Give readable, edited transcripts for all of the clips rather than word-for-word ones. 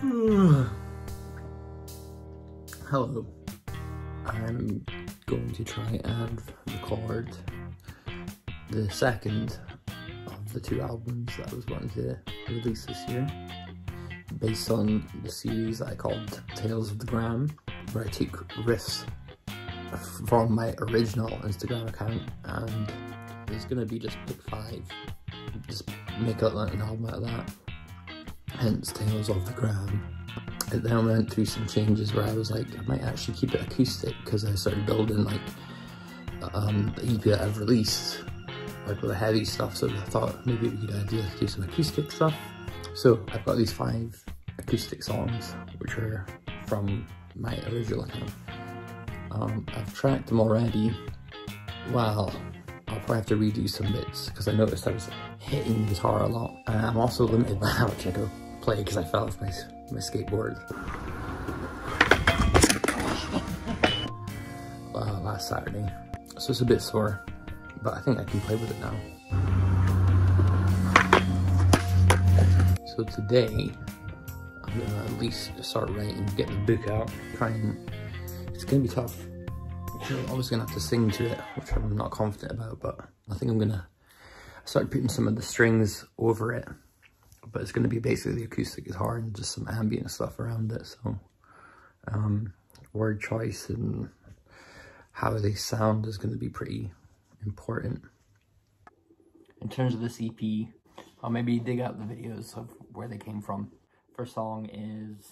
Hello, I'm going to try and record the second of the two albums that I was wanting to release this year, based on the series I called Tales of the Gram, where I take riffs from my original Instagram account, and it's going to be just pick five, just make an album out of that, hence Tales of the Gram. And then I went through some changes where I was like, I might actually keep it acoustic, because I started building like the EP that I've released, like with the heavy stuff, so I thought maybe it would be a good idea to do some acoustic stuff. So I've got these five acoustic songs, which are from my original account. I've tracked them already. Well, I'll probably have to redo some bits, because I noticed I was hitting the guitar a lot. And I'm also limited by how much I go play, because I fell off my skateboard last Saturday. So it's a bit sore, but I think I can play with it now. So today, I'm gonna at least start writing, get the book out, try and, it's gonna be tough. I'm always gonna have to sing to it, which I'm not confident about, but I think I'm gonna start putting some of the strings over it. But it's going to be basically acoustic guitar and just some ambient stuff around it, so word choice and how they sound is going to be pretty important. In terms of this EP, I'll maybe dig out the videos of where they came from. First song is...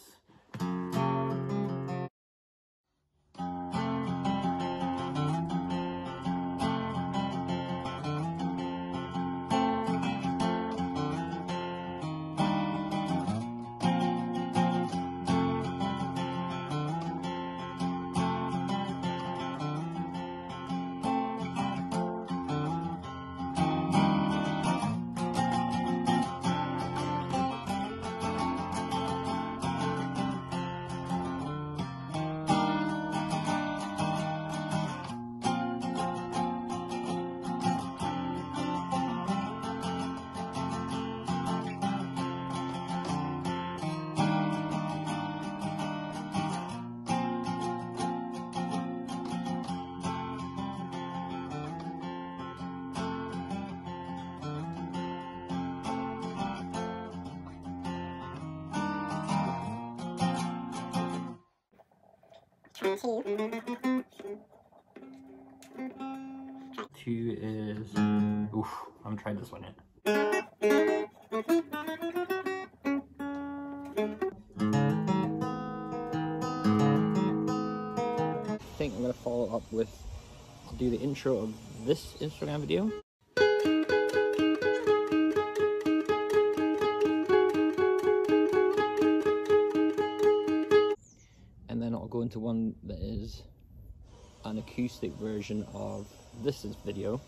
Two is... Oof, I haven't tried this one yet. I think I'm gonna follow up with... I'll do the intro of this Instagram video. And then I'll go into one that is an acoustic version of this video.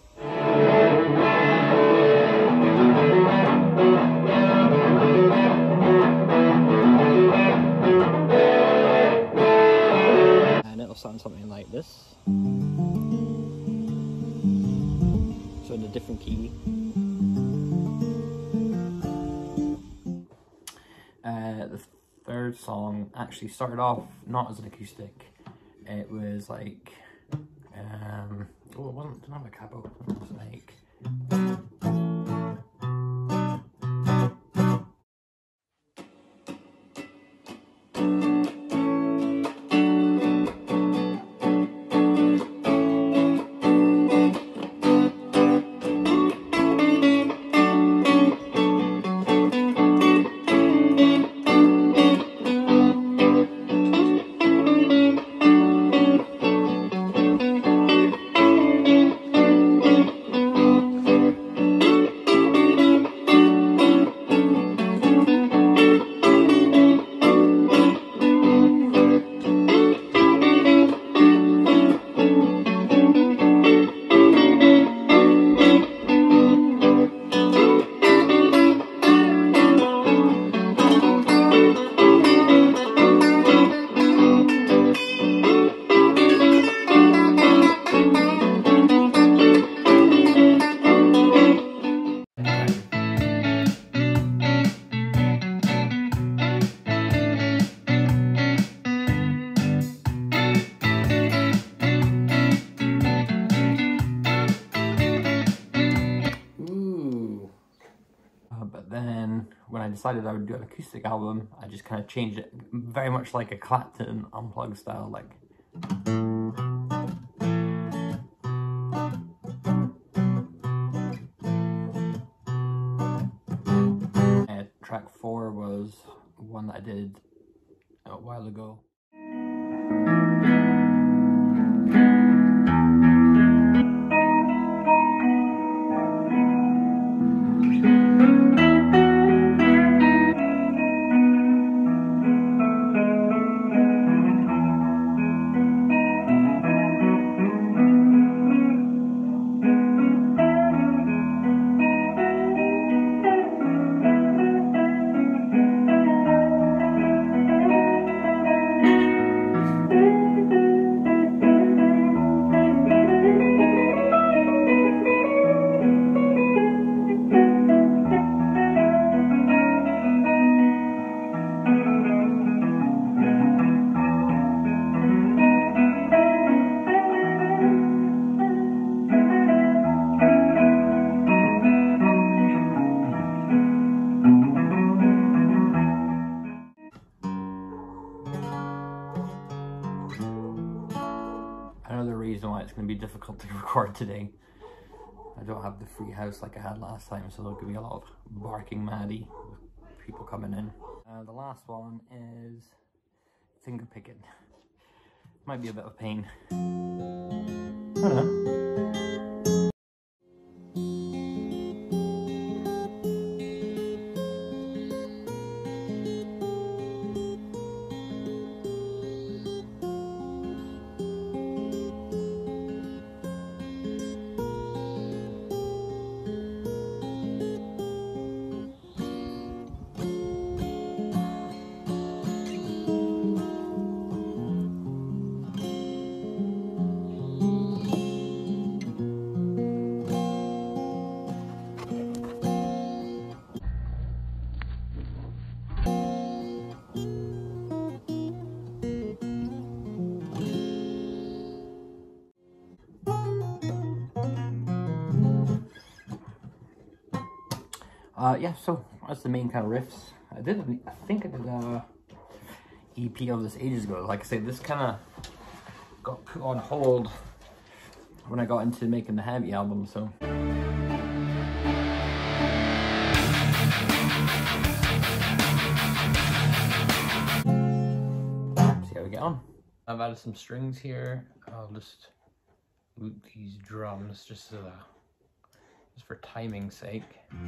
And it'll sound something like this. So in a different key. The third song actually started off not as an acoustic. It was like... didn't have a capo. It was like... But then when I decided I would do an acoustic album, I just kind of changed it very much like a Clapton Unplugged style, like. And track 4 was one that I did a while ago. It's going to be difficult to record today. I don't have the free house like I had last time, so there'll be a lot of barking Maddie with people coming in. The last one is finger picking. Might be a bit of pain. I don't know. Yeah, so that's the main kind of riffs. I think I did a EP of this ages ago. Like I say, this kind of got put on hold when I got into making the Heavy album, so. See how we get on. I've added some strings here. I'll just loop these drums just for timing's sake. I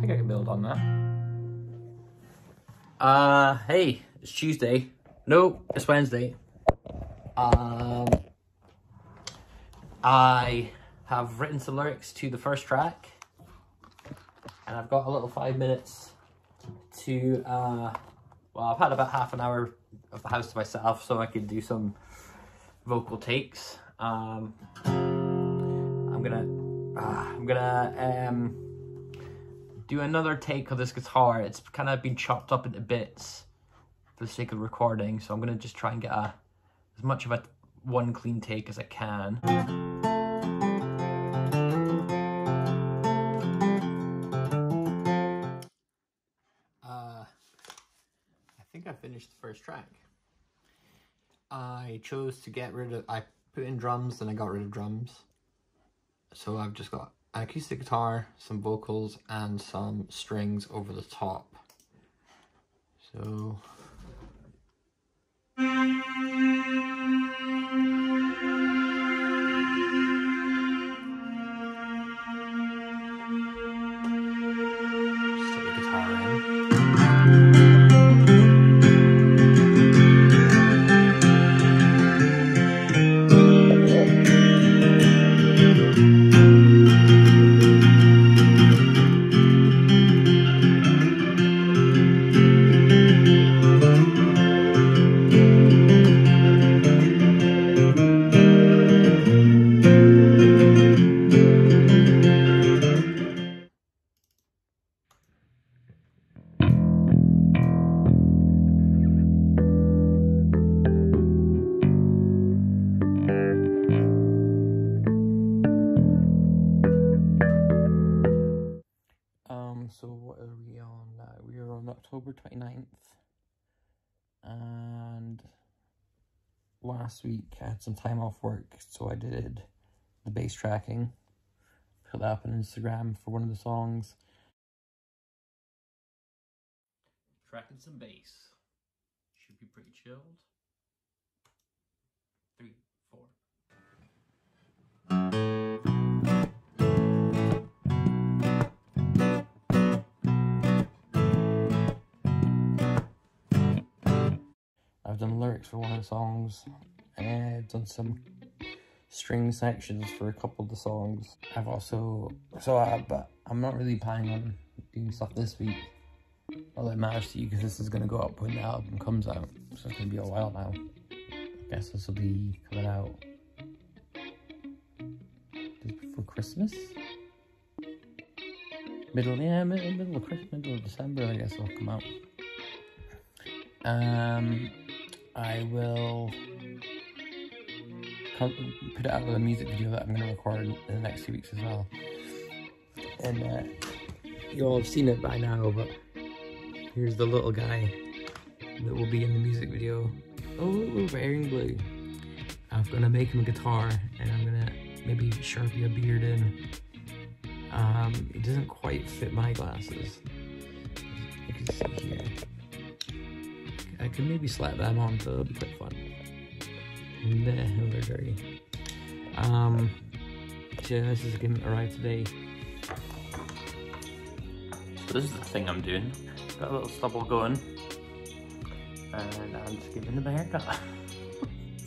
think I can build on that. Hey, it's Tuesday. No, it's Wednesday. I have written some lyrics to the first track, and I've got a little 5 minutes to, well, I've had about half an hour of the house to myself, so I could do some vocal takes. I'm gonna do another take of this guitar. It's kind of been chopped up into bits for the sake of recording, so I'm gonna just try and get as much of one clean take as I can. I think I finished the first track. I chose to get rid of, I put in drums and I got rid of drums. So I've just got an acoustic guitar, some vocals, and some strings over the top. So... October 29th, and last week I had some time off work, so I did the bass tracking, put that up on Instagram for one of the songs. Tracking some bass, should be pretty chilled. 3, 4. I've done lyrics for one of the songs, and I've done some string sections for a couple of the songs. I've also, but I'm not really planning on doing stuff this week. Although it matters to you because this is going to go up when the album comes out, so it's going to be a while now. I guess this will be coming out just before Christmas? Middle of December, I guess it'll come out. I will put out a music video that I'm going to record in the next few weeks as well. And you all have seen it by now, but here's the little guy that will be in the music video. Oh, wearing blue. I'm going to make him a guitar, and I'm going to maybe sharpie a beard in. It doesn't quite fit my glasses. You can see here. I could maybe slap them on to it'll be quite fun. Nah, they're dirty. So yeah, this is giving it a ride today. So this is the thing I'm doing. Got a little stubble going. And I'm just giving them a haircut. I'm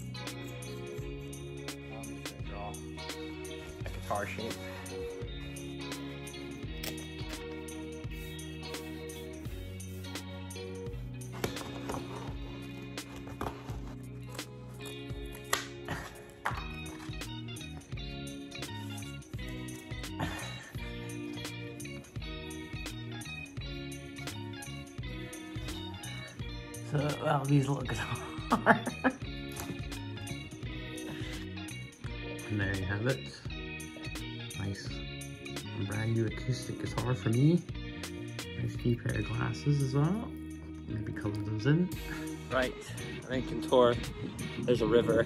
just gonna draw a guitar shape. So that'll be his little guitar. And there you have it. Nice brand new acoustic guitar for me. Nice new pair of glasses as well. Maybe colour those in. Right, I'm in Contour. There's a river.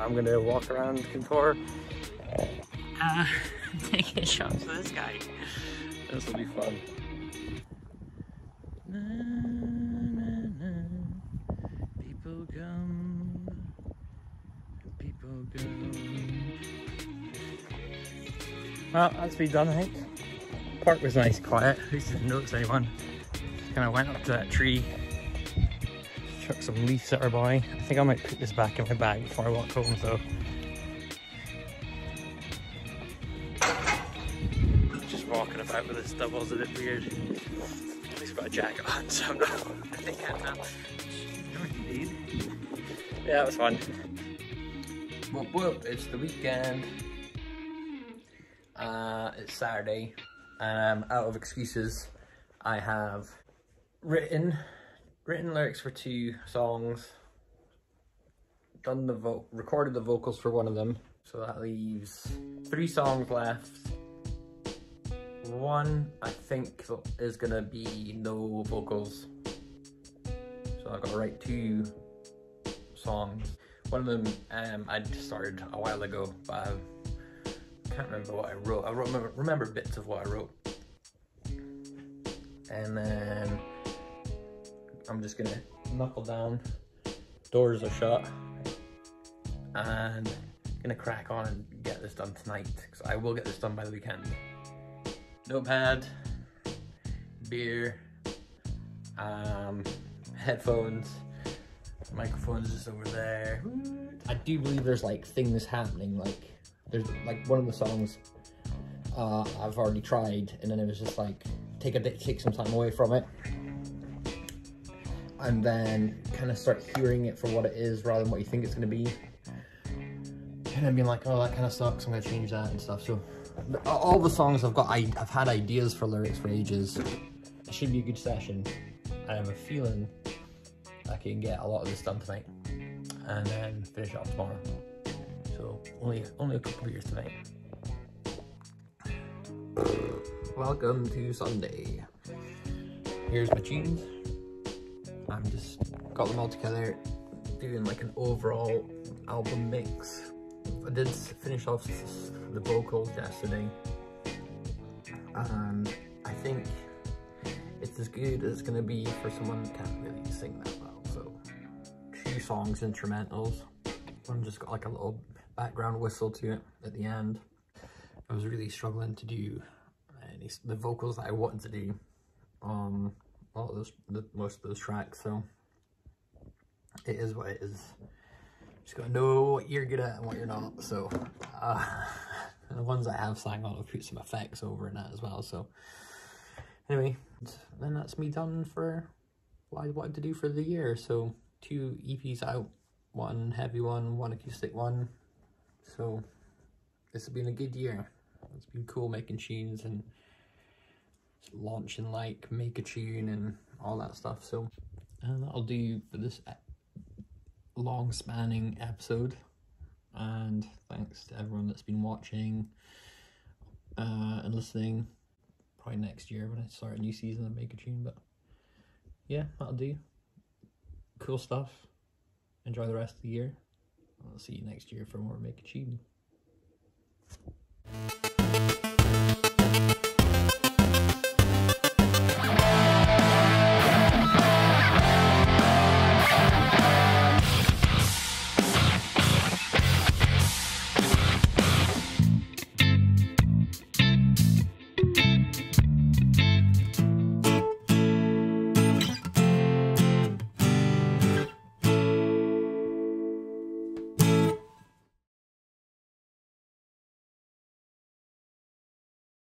I'm gonna walk around Contour. Taking shots of this guy. This will be fun. Na, na, na. People come, people go. Well, that's me done, I think. Park was nice, quiet. At least didn't notice anyone. Kind of went up to that tree, chucked some leaves at her boy. I think I might put this back in my bag before I walk home, so. Just walking about with this double's a bit weird. At least I've got a jacket on, so I'm not, I think I can't. Yeah, it was fun. Whoop whoop, it's the weekend. It's Saturday, and I'm out of excuses. I have written lyrics for 2 songs, done the recorded the vocals for one of them, so that leaves 3 songs left. One, I think, is gonna be no vocals. So I've got to write 2 songs. One of them I started a while ago, but I can't remember what I wrote. I remember bits of what I wrote. And then I'm just gonna knuckle down. Doors are shut. And I'm gonna crack on and get this done tonight, because I will get this done by the weekend. Notepad, beer, headphones, microphone's just over there. I do believe there's like things happening, like there's like one of the songs I've already tried, and then it was just like take some time away from it and then kind of start hearing it for what it is rather than what you think it's going to be. And I'm being like, oh, that kind of sucks, I'm going to change that and stuff. So all the songs I've got, I've had ideas for lyrics for ages. It should be a good session. I have a feeling I can get a lot of this done tonight and then finish it up tomorrow. So only a couple of beers tonight. Welcome to Sunday. Here's my tunes. I'm just got them all together, doing like an overall album mix. I did finish off the vocals yesterday, and I think it's as good as it's going to be for someone who can't really sing that well. So, 2 songs instrumentals. One just got like a little background whistle to it at the end. I was really struggling to do the vocals that I wanted to do on most of those tracks, so it is what it is. Just gotta know what you're good at and what you're not. So the ones I have sang on, I'll put some effects over in that as well. So anyway, then that's me done for what I wanted to do for the year. So 2 EPs out, 1 heavy one, 1 acoustic one. So this has been a good year. It's been cool making tunes and launching like Make-A-Tune and all that stuff. So that'll do for this long spanning episode, and thanks to everyone that's been watching and listening. Probably next year when I start a new season of Make-A-Tune, but yeah, that'll do. Cool stuff. Enjoy the rest of the year. I'll see you next year for more Make-A-Tune.